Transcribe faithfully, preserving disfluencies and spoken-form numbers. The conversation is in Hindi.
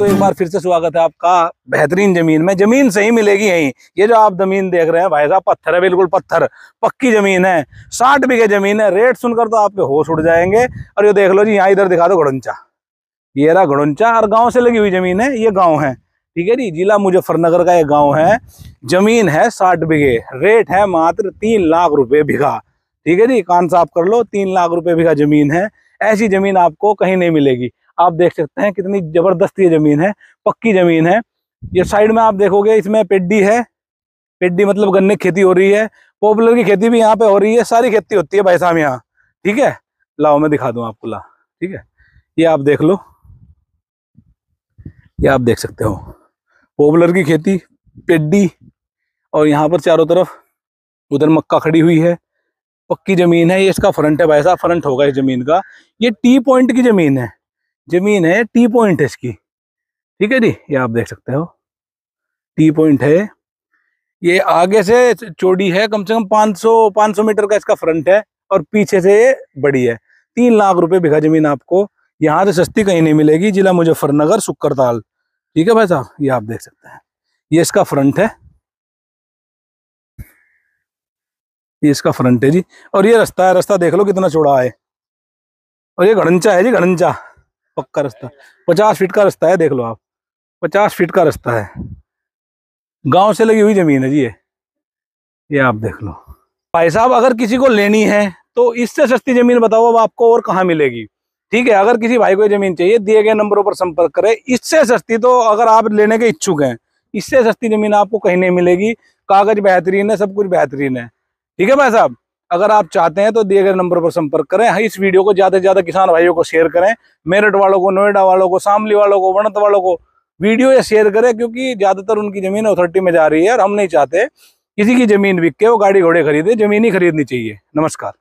तो एक बार फिर से स्वागत है आपका बेहतरीन जमीन में। जमीन सही मिलेगी यहीं। ये जो आप जमीन देख रहे हैं भाई साहब, पत्थर है, बिल्कुल पत्थर, पक्की जमीन है, साठ बीघे जमीन है। रेट सुनकर तो आपके होश उड़ जाएंगे। और ये देख लो जी, यहाँ इधर दिखा दो घुड़ुंचा, ये रहा घुड़ुंचा। और गाँव से लगी हुई जमीन है, ये गाँव है, ठीक है जी, जिला मुजफ्फरनगर का ये गाँव है। जमीन है साठ बीघे, रेट है मात्र तीन लाख रुपये बीघा, ठीक है जी, कान साफ कर लो, तीन लाख रुपये बीघा जमीन है। ऐसी जमीन आपको कहीं नहीं मिलेगी। आप देख सकते हैं कितनी जबरदस्त ये जमीन है, पक्की जमीन है। ये साइड में आप देखोगे, इसमें पेड्डी है, पेड्डी मतलब गन्ने की खेती हो रही है, पॉपुलर की खेती भी यहाँ पे हो रही है, सारी खेती होती है भाई साहब यहाँ, ठीक है। लाओ मैं दिखा दूँ आपको, ला, ठीक है, ये आप देख लो, ये आप देख सकते हो, पॉपुलर की खेती, पेड्डी, और यहाँ पर चारों तरफ उधर मक्का खड़ी हुई है। पक्की जमीन है। ये इसका फ्रंट है भाई साहब, फ्रंट होगा इस जमीन का। ये टी पॉइंट की जमीन है, जमीन है टी पॉइंट है इसकी, ठीक है जी, ये आप देख सकते हो, टी पॉइंट है। ये आगे से चौड़ी है, कम से कम पाँच सौ मीटर का इसका फ्रंट है, और पीछे से ये बड़ी है। तीन लाख रुपए बीघा जमीन आपको यहाँ से सस्ती कहीं नहीं मिलेगी। जिला मुजफ्फरनगर, सुक्करताल, ठीक है भाई साहब, ये आप देख सकते हैं। ये इसका फ्रंट है, ये इसका फ्रंट है जी। और ये रास्ता है, रास्ता देख लो कितना चौड़ा है। और ये घड़ंचा है जी, घड़ंचा, पक्का रास्ता, पचास फीट का रास्ता है, देख लो आप, पचास फीट का रास्ता है। गांव से लगी हुई जमीन है जी ये, ये आप देख लो भाई साहब। अगर किसी को लेनी है तो इससे सस्ती जमीन बताओ अब आपको और कहाँ मिलेगी, ठीक है। अगर किसी भाई को जमीन चाहिए, दिए गए नंबरों पर संपर्क करें। इससे सस्ती तो अगर आप लेने के इच्छुक हैं, इससे सस्ती जमीन आपको कहीं नहीं मिलेगी। कागज बेहतरीन है, सब कुछ बेहतरीन है, ठीक है भाई साहब। अगर आप चाहते हैं तो दिए गए नंबर पर संपर्क करें। इस वीडियो को ज़्यादा से ज़्यादा किसान भाइयों को शेयर करें, मेरठ वालों को, नोएडा वालों को, शामली वालों को, वनत वालों को वीडियो ये शेयर करें, क्योंकि ज़्यादातर उनकी ज़मीन अथॉरिटी में जा रही है। और हम नहीं चाहते किसी की ज़मीन बिक के वो गाड़ी घोड़े खरीदे, ज़मीन ही खरीदनी चाहिए। नमस्कार।